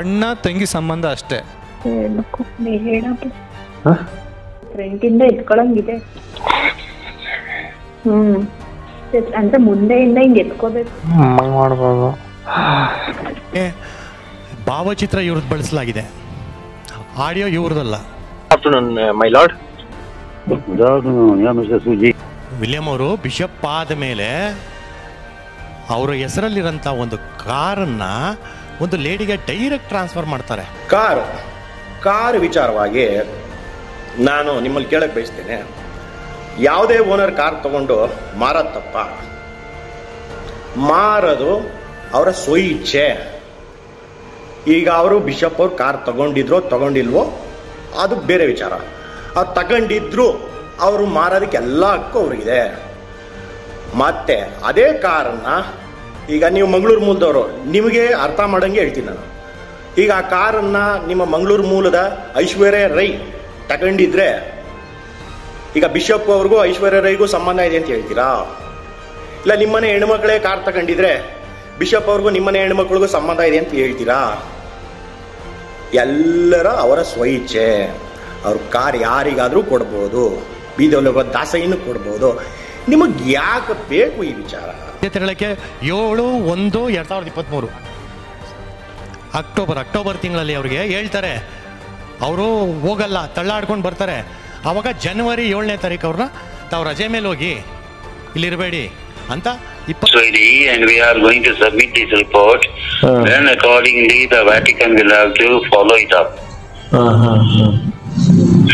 ಅಣ್ಣ ತಂಗಿ ಸಂಬಂಧ ಅಷ್ಟೇ. ಇಟ್ಕೊಳಂಗಿದೆ ಅಂದ್ರೆ ಮುಂದೆಯಿಂದ ಹಿಂಗೆ ಎತ್ಕೋಬೇಕು ಮಾಡ್ಬೋದು. ಭಾವಚಿತ್ರ ಇವ್ರದ್ದು ಬಳಸಲಾಗಿದೆ, ಆಡಿಯೋ ಇವ್ರದಲ್ಲ. ಮೈ ಲಾರ್ಡ್ ವಿಲಿಯಂ ಅವರು ಬಿಷಪ್ ಆದ ಮೇಲೆ ಅವರ ಹೆಸರಲ್ಲಿರೋಂಥ ಒಂದು ಕಾರನ್ನ ಒಂದು ಲೇಡಿಗೆ ಡೈರೆಕ್ಟ್ ಟ್ರಾನ್ಸ್ಫರ್ ಮಾಡ್ತಾರೆ. ಕಾರ್ ವಿಚಾರವಾಗಿ ನಾನು ನಿಮ್ಮಲ್ಲಿ ಕೇಳಕ್ಕೆ ಬಯಸ್ತೇನೆ, ಯಾವುದೇ ಓನರ್ ಕಾರ್ ತಗೊಂಡು ಮಾರೋದು ತಪ್ಪ. ಮಾರೋದು ಅವರ ಸ್ವಇಚ್ಛೆ. ಈಗ ಅವರು ಬಿಷಪ್ ಅವ್ರು ಕಾರ್ ತಗೊಂಡಿದ್ರೋ ತಗೊಂಡಿಲ್ವೋ ಅದು ಬೇರೆ ವಿಚಾರ. ಅವ್ರು ತಗೊಂಡಿದ್ರು ಅವರು ಮಾರೋದಕ್ಕೆ ಎಲ್ಲ ಹಕ್ಕು ಅವ್ರಿಗಿದೆ. ಮತ್ತೆ ಅದೇ ಕಾರನ್ನ ಈಗ ನೀವು ಮಂಗಳೂರು ಮೂಲದವರು, ನಿಮಗೆ ಅರ್ಥ ಮಾಡಂಗೆ ಹೇಳ್ತೀನಿ ನಾನು. ಈಗ ಆ ಕಾರನ್ನು ನಿಮ್ಮ ಮಂಗಳೂರು ಮೂಲದ ಐಶ್ವರ್ಯ ರೈ ತಗೊಂಡಿದ್ರೆ ಈಗ ಬಿಷಪ್ ಅವ್ರಿಗೂ ಐಶ್ವರ್ಯ ರೈಗೂ ಸಂಬಂಧ ಇದೆ ಅಂತ ಹೇಳ್ತೀರಾ? ಇಲ್ಲ ನಿಮ್ಮನೆ ಹೆಣ್ಮಕ್ಳೇ ಕಾರ್ ತಗೊಂಡಿದ್ರೆ ಬಿಷಪ್ ಅವ್ರಿಗೂ ನಿಮ್ಮನೆ ಹೆಣ್ಮಕ್ಳಿಗೂ ಸಂಬಂಧ ಇದೆ ಅಂತ ಹೇಳ್ತೀರಾ? ಎಲ್ಲರ ಅವರ ಸ್ವಇಚ್ಛೆ. ಅವ್ರ ಕಾರ್ ಯಾರಿಗಾದರೂ ಕೊಡ್ಬೋದು, ಬೀದೊಲಗ ದಾಸೈನು ಕೊಡ್ಬೋದು. ನಿಮಗೆ ಯಾಕೆ ಬೇಕು ಈ ವಿಚಾರ? ಹೇಳಕ್ಕೆ 7/1/2023 ಅಕ್ಟೋಬರ್ ತಿಂಗಳಲ್ಲಿ ಅವ್ರಿಗೆ ಹೇಳ್ತಾರೆ. ಅವರು ಹೋಗಲ್ಲ, ತಳ್ಳಾಡ್ಕೊಂಡು ಬರ್ತಾರೆ. ಆವಾಗ ಜನವರಿ 7ನೇ ತಾರೀಕು ಅವ್ರನ್ನ ತಾವು ರಜೆ ಮೇಲೆ ಹೋಗಿ ಇಲ್ಲಿರಬೇಡಿ ಅಂತ and we are going to submit this report. Then accordingly the Vatican will have to follow it up.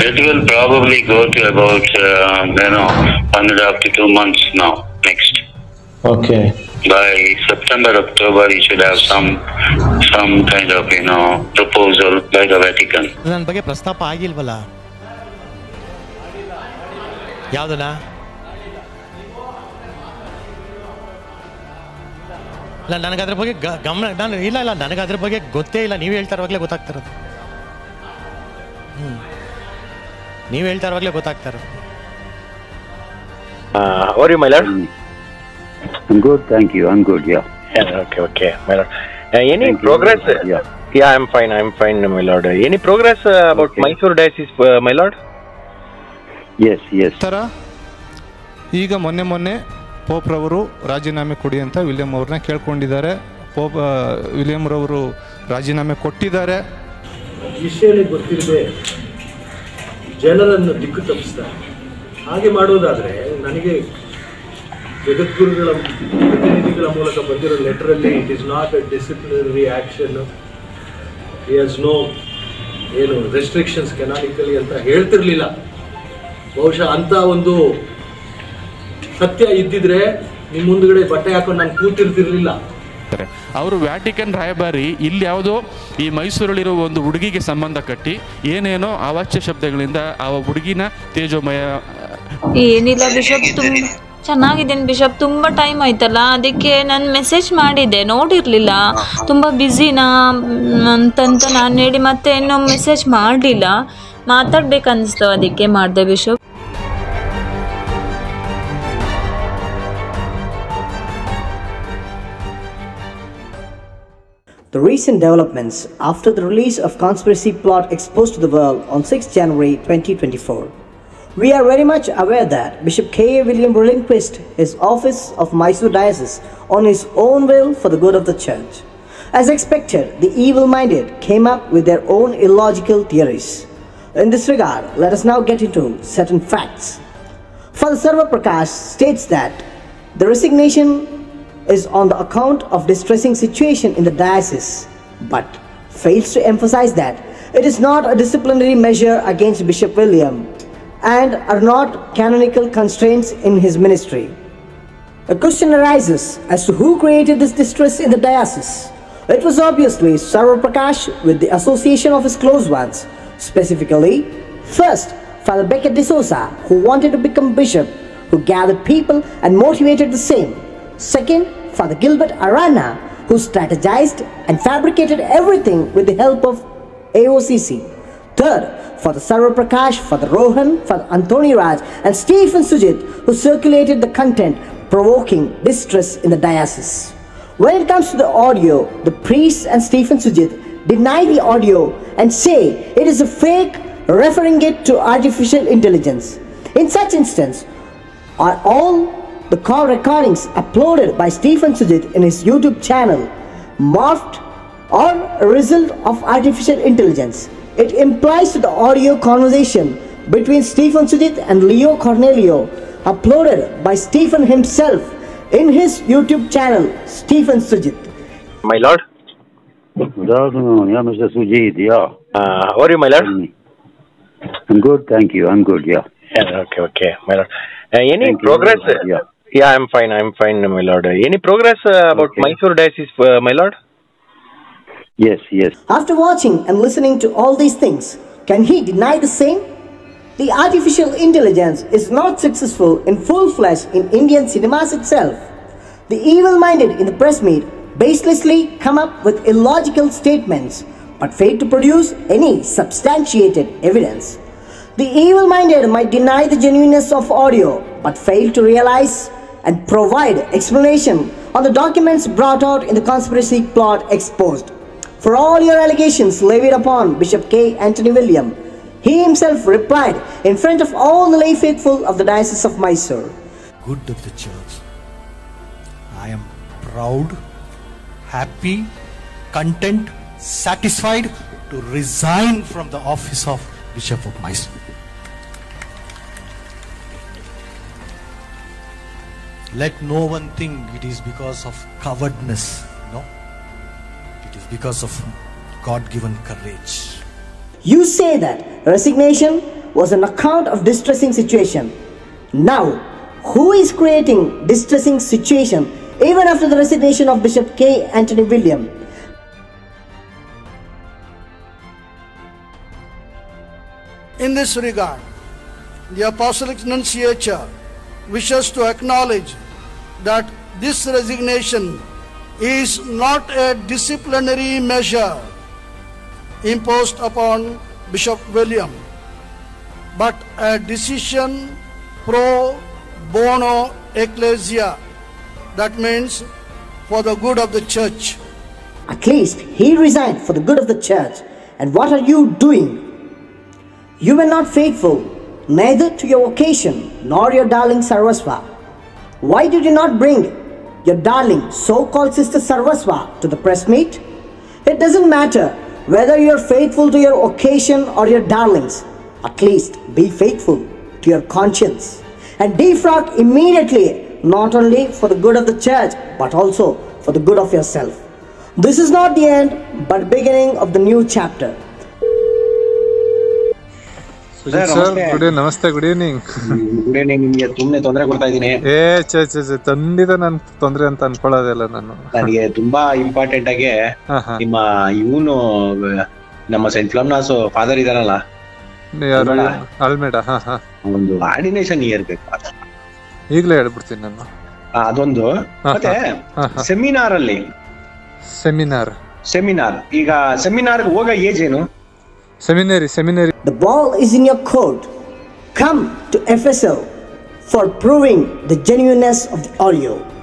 It will probably go to about 1.5 to 2 months now next. Okay, by September October you should have some kind of proposal by the Vatican. ನನ್ನ ಬಗ್ಗೆ ಪ್ರಸ್ತಾಪ ಆಗಿಲ್ವಲ್ಲ ಯಾವ್ದಲ್ಲ. ಇಲ್ಲ ನನಗೆ ಅದ್ರ ಬಗ್ಗೆ ಗಮನ ನಾನು ಇಲ್ಲ ಇಲ್ಲ ನನಗೆ ಅದ್ರ ಬಗ್ಗೆ ಗೊತ್ತೇ ಇಲ್ಲ. ನೀವು ಹೇಳ್ತಾ ಇರುವಾಗಲೇ ಗೊತ್ತಾಗ್ತಿರೋದು. ನೀವು ಹೇಳ್ತಾ ಇರುವಾಗಲೇ ಗೊತ್ತಾಗ್ತಾ ಇರೋದು. How are you, my lord? I'm good, thank you. I'm good, yeah. Yeah, okay, okay, my lord. Any progress? Yeah, I'm fine, my lord. Any progress about Mysore Diocese, my lord? Yes. ತರ ಈಗ ಮೊನ್ನೆ ಪೋಪ್ರವರು ರಾಜೀನಾಮೆ ಕೊಡಿ ಅಂತ William ಅವ್ರನ್ನ ಕೇಳ್ಕೊಂಡಿದ್ದಾರೆ. ವಿಲಿಯಂರವರು ರಾಜೀನಾಮೆ ಕೊಟ್ಟಿದ್ದಾರೆ. ವಿಷಯದಲ್ಲಿ ಗೊತ್ತಿರದೆ ಜನರನ್ನು ದಿಕ್ಕು ತಪ್ಪಿಸ್ತಾರೆ. ಹಾಗೆ ಮಾಡೋದಾದರೆ ನನಗೆ ಜಗದ್ಗುರುಗಳ ಪ್ರತಿನಿಧಿಗಳ ಮೂಲಕ ಬಂದಿರೋ ಲೆಟರಲ್ಲಿ it is not a disciplinary action, is no ಏನು ರೆಸ್ಟ್ರಿಕ್ಷನ್ಸ್ ಕೆನಾನಿಕಲಿ ಅಂತ ಹೇಳ್ತಿರಲಿಲ್ಲ. ಬಹುಶಃ ಅಂಥ ಒಂದು ಸತ್ಯ ಇದ್ದಿದ್ರೆ ನಿಮ್ಮ ಮುಂದ್ಗಡೆ ಬಟ್ಟೆ ಹಾಕೊಂಡು ನಾನು ಕೂತಿರ್ತಿರ್ಲಿಲ್ಲ. ಅವರು ವ್ಯಾಟಿಕನ್ ರಾಯಭಾರಿ ಇಲ್ಲಿ ಯಾವುದೋ ಈ ಮೈಸೂರಲ್ಲಿರೋ ಒಂದು ಹುಡುಗಿಗೆ ಸಂಬಂಧ ಕಟ್ಟಿ ಏನೇನೋ ಅವಾಚ್ಯ ಶಬ್ದಗಳಿಂದ ಆ ಹುಡುಗಿನ ತೇಜೋಮಯ ಏನಿಲ್ಲ. ಬಿಷಪ್ ತುಂಬ ಚೆನ್ನಾಗಿದ್ದೇನೆ ಬಿಷಪ್, ತುಂಬ ಟೈಮ್ ಆಯ್ತಲ್ಲ ಅದಕ್ಕೆ ನಾನು ಮೆಸೇಜ್ ಮಾಡಿದ್ದೆ, ನೋಡಿರಲಿಲ್ಲ. ತುಂಬ ಬ್ಯುಸಿನಾ ಅಂತಂತ ನಾನು ಹೇಳಿ ಮತ್ತೆ ಇನ್ನೂ ಮೆಸೇಜ್ ಮಾಡಲಿಲ್ಲ. ಮಾತಾಡ್ಬೇಕು ಅನಿಸ್ತು ಅದಕ್ಕೆ ಮಾಡಿದೆ bishop. The recent developments after the release of conspiracy plot exposed to the world on 6th January 2024. We are very much aware that Bishop K. A. William relinquished his office of Mysore Diocese on his own will for the good of the Church. As expected, the evil-minded came up with their own illogical theories. In this regard, let us now get into certain facts. Father Sarva Prakash states that the resignation is on the account of distressing situation in the diocese, but fails to emphasize that it is not a disciplinary measure against Bishop William and are not canonical constraints in his ministry. A question arises as to who created this distress in the diocese. It was obviously Sarva Prakash with the association of his close ones, specifically first Father Beckatte Dzousa, who wanted to become bishop, who gathered people and motivated the same. Second, Father Gilbert Arana, who strategized and fabricated everything with the help of AOCC. Third, Father Sarva Prakash, Father Rohan, Father Anthony Raj and Stephen Sujit, who circulated the content provoking distress in the diocese. When it comes to the audio, the priests and Stephen Sujit deny the audio and say it is a fake, referring it to artificial intelligence. In such instance, are all the call recordings uploaded by Stephen Sujit in his YouTube channel morphed or a result of artificial intelligence? It implies to the audio conversation between Stephen Sujit and Leo Cornelio uploaded by Stephen himself in his YouTube channel, Stephen Sujit. My lord? Good afternoon, yeah, Mr. Sujit, yeah. How are you, my lord? I'm good, thank you, I'm good, yeah. Yeah, okay, okay, my lord. Any thank progress? You, yeah. Yeah, I'm fine, my lord. Any progress about okay. Mysore Diocese, my lord? Yes, yes. After watching and listening to all these things, can he deny the same? The artificial intelligence is not successful in full flesh in Indian cinemas itself. The evil-minded in the press meet baselessly come up with illogical statements but fail to produce any substantiated evidence. The evil-minded might deny the genuineness of audio but fail to realize and provide explanation on the documents brought out in the conspiracy plot exposed. For all your allegations levied upon Bishop K. Anthony William, he himself replied in front of all the lay faithful of the Diocese of Mysore. Good of the Church. I am proud, happy, content, satisfied to resign from the office of Bishop of Mysore. Let no one think it is because of cowardness, no. It is because of God-given courage. You say that resignation was an account of distressing situation. Now, who is creating distressing situation even after the resignation of Bishop K. Anthony William? In this regard, the Apostolic Nunciature wishes to acknowledge that this resignation is not a disciplinary measure imposed upon Bishop William, but a decision pro bono ecclesia, that means for the good of the Church. At least he resigned for the good of the Church. And what are you doing? You were not faithful, neither to your vocation nor your darling Sarvaswa. Why did you not bring your darling so-called sister Sarvaswa to the press meet? It doesn't matter whether you are faithful to your occasion or your darlings, at least be faithful to your conscience and defrock immediately, not only for the good of the Church but also for the good of yourself. This is not the end but beginning of the new chapter. Sir, namaste, good evening. Good evening, Seminary. The ball is in your court. Come to FSL for proving the genuineness of the audio.